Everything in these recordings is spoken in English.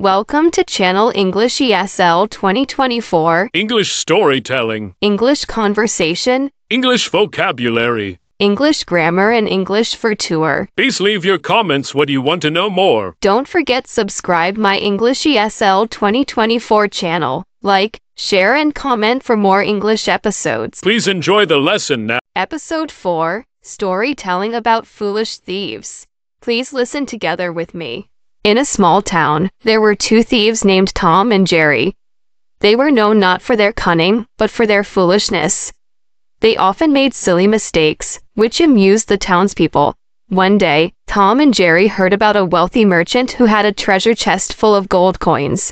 Welcome to Channel English ESL 2024. English storytelling, English conversation, English vocabulary, English grammar, and English for tour. Please leave your comments what you want to know more. Don't forget subscribe my English ESL 2024 channel. Like, share, and comment for more English episodes. Please enjoy the lesson now. Episode 4, Storytelling about Foolish Thieves. Please listen together with me. In a small town, there were two thieves named Tom and Jerry. They were known not for their cunning, but for their foolishness. They often made silly mistakes, which amused the townspeople. One day, Tom and Jerry heard about a wealthy merchant who had a treasure chest full of gold coins.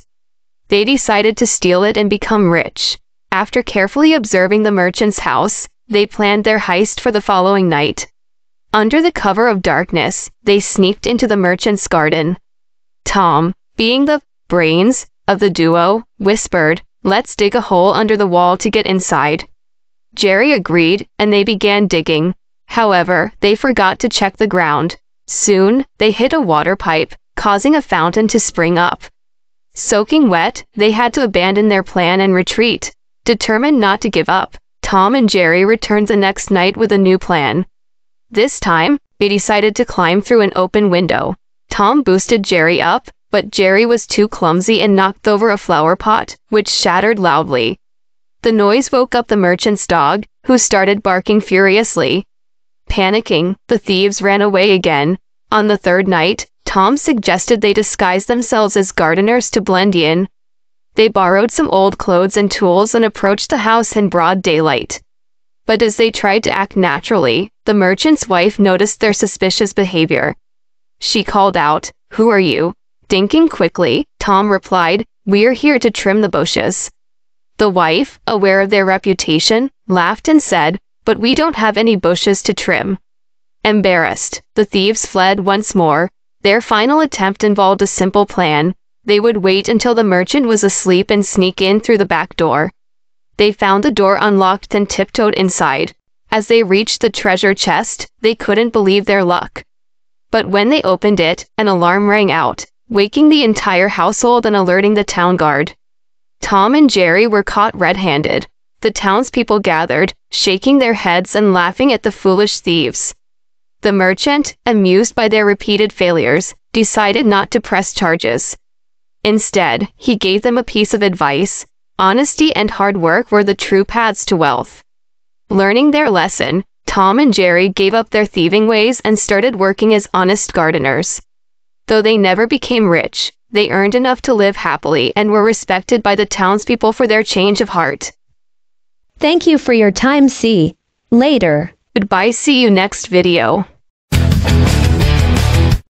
They decided to steal it and become rich. After carefully observing the merchant's house, they planned their heist for the following night. Under the cover of darkness, they sneaked into the merchant's garden. Tom, being the brains of the duo, whispered, "Let's dig a hole under the wall to get inside." Jerry agreed, and they began digging. However, they forgot to check the ground. Soon, they hit a water pipe, causing a fountain to spring up. Soaking wet, they had to abandon their plan and retreat. Determined not to give up, Tom and Jerry returned the next night with a new plan. This time, they decided to climb through an open window. Tom boosted Jerry up, but Jerry was too clumsy and knocked over a flower pot, which shattered loudly. The noise woke up the merchant's dog, who started barking furiously. Panicking, the thieves ran away again. On the third night, Tom suggested they disguise themselves as gardeners to blend in. They borrowed some old clothes and tools and approached the house in broad daylight. But as they tried to act naturally, the merchant's wife noticed their suspicious behavior. She called out, "Who are you?" Thinking quickly, Tom replied, "We're here to trim the bushes." The wife, aware of their reputation, laughed and said, "But we don't have any bushes to trim." Embarrassed, the thieves fled once more. Their final attempt involved a simple plan. They would wait until the merchant was asleep and sneak in through the back door. They found the door unlocked and tiptoed inside. As they reached the treasure chest, they couldn't believe their luck. But when they opened it, an alarm rang out, waking the entire household and alerting the town guard. Tom and Jerry were caught red-handed. The townspeople gathered, shaking their heads and laughing at the foolish thieves. The merchant, amused by their repeated failures, decided not to press charges. Instead, he gave them a piece of advice: honesty and hard work were the true paths to wealth. Learning their lesson, Tom and Jerry gave up their thieving ways and started working as honest gardeners. Though they never became rich, they earned enough to live happily and were respected by the townspeople for their change of heart. Thank you for your time. See you later. Goodbye. See you next video.